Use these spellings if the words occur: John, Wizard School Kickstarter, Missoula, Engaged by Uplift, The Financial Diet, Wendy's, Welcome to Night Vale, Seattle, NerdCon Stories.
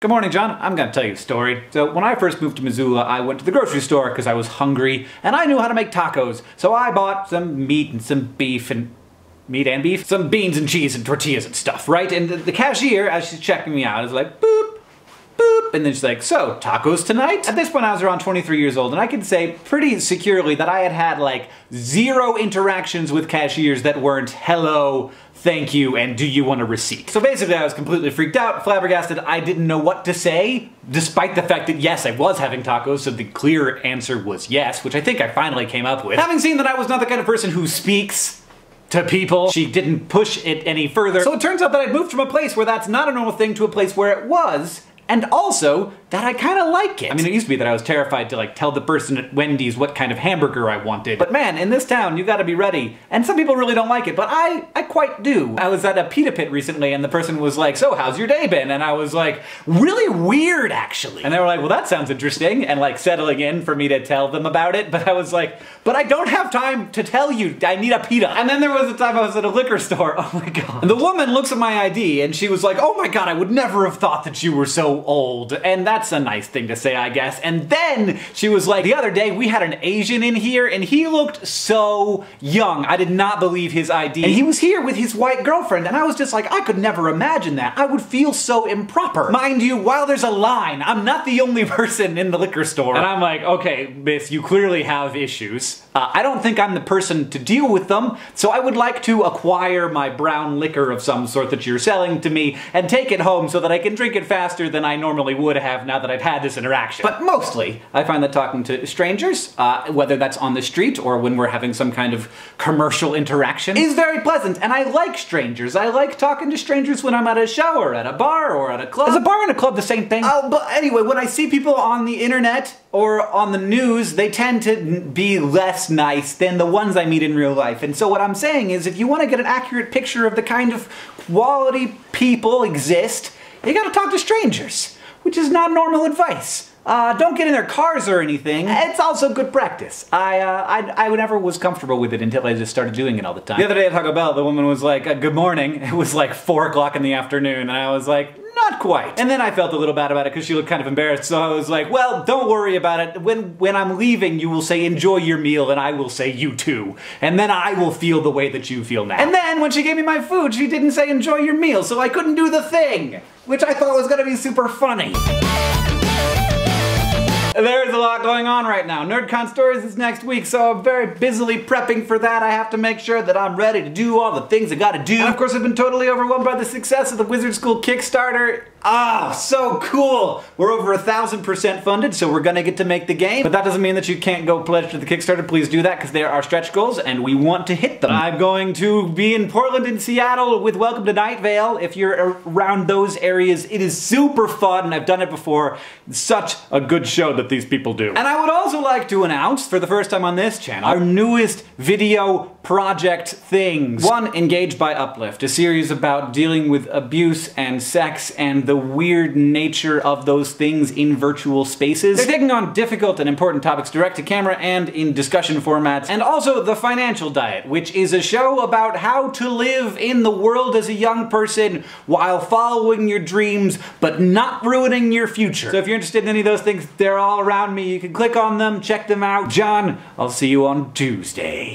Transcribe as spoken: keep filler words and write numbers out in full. Good morning, John. I'm gonna tell you a story. So when I first moved to Missoula, I went to the grocery store because I was hungry and I knew how to make tacos. So I bought some meat and some beef and meat and beef, some beans and cheese and tortillas and stuff, right? And the cashier, as she's checking me out, is like, boop, boop. And then she's like, so tacos tonight? At this point, I was around twenty-three years old, and I can say pretty securely that I had had like zero interactions with cashiers that weren't hello, thank you, and do you want a receipt? So basically I was completely freaked out, flabbergasted, I didn't know what to say, despite the fact that yes, I was having tacos, so the clear answer was yes, which I think I finally came up with. Having seen that I was not the kind of person who speaks to people, she didn't push it any further, so it turns out that I'd moved from a place where that's not a normal thing to a place where it was, and also that I kind of like it. I mean, it used to be that I was terrified to like tell the person at Wendy's what kind of hamburger I wanted, but man, in this town you gotta be ready, and some people really don't like it, but I, I quite do. I was at a pita pit recently and the person was like, so how's your day been? And I was like, really weird actually. And they were like, well that sounds interesting, and like settling in for me to tell them about it, but I was like, but I don't have time to tell you, I need a pita. And then there was a time I was at a liquor store, oh my god. And the woman looks at my I D and she was like, oh my god, I would never have thought that you were so old, and that's a nice thing to say, I guess. And then she was like, the other day we had an Asian in here and he looked so young. I did not believe his I D. And he was here with his white girlfriend and I was just like, I could never imagine that. I would feel so improper. Mind you, while there's a line, I'm not the only person in the liquor store. And I'm like, okay, miss, you clearly have issues. Uh, I don't think I'm the person to deal with them, so I would like to acquire my brown liquor of some sort that you're selling to me and take it home so that I can drink it faster than I normally would have now that I've had this interaction. But mostly, I find that talking to strangers, uh, whether that's on the street or when we're having some kind of commercial interaction, is very pleasant, and I like strangers. I like talking to strangers when I'm at a show or at a bar or at a club. Is a bar and a club the same thing? Oh, uh, but anyway, when I see people on the internet or on the news, they tend to be less nice than the ones I meet in real life. And so what I'm saying is, if you want to get an accurate picture of the kind of quality people exist, you gotta talk to strangers, which is not normal advice. Uh, don't get in their cars or anything. It's also good practice. I, uh, I, I never was comfortable with it until I just started doing it all the time. The other day at Taco Bell, the woman was like, good morning. It was like four o'clock in the afternoon, and I was like, not quite. And then I felt a little bad about it because she looked kind of embarrassed, so I was like, well, don't worry about it. When, when I'm leaving, you will say, enjoy your meal, and I will say, you too. And then I will feel the way that you feel now. And then when she gave me my food, she didn't say, enjoy your meal, so I couldn't do the thing, which I thought was gonna be super funny. There's a lot going on right now. NerdCon Stories is next week, so I'm very busily prepping for that. I have to make sure that I'm ready to do all the things I gotta do. And of course, I've been totally overwhelmed by the success of the Wizard School Kickstarter. Ah, so cool! We're over a thousand percent funded, so we're gonna get to make the game. But that doesn't mean that you can't go pledge to the Kickstarter. Please do that, because there are stretch goals, and we want to hit them. I'm going to be in Portland and Seattle with Welcome to Night Vale. If you're around those areas, it is super fun, and I've done it before. It's such a good show that these people do. And I would also like to announce, for the first time on this channel, our newest video project things. One, Engaged by Uplift, a series about dealing with abuse and sex and the weird nature of those things in virtual spaces. They're taking on difficult and important topics direct to camera and in discussion formats. And also The Financial Diet, which is a show about how to live in the world as a young person while following your dreams, but not ruining your future. So if you're interested in any of those things, they're all around me. You can click on them, check them out. John, I'll see you on Tuesday.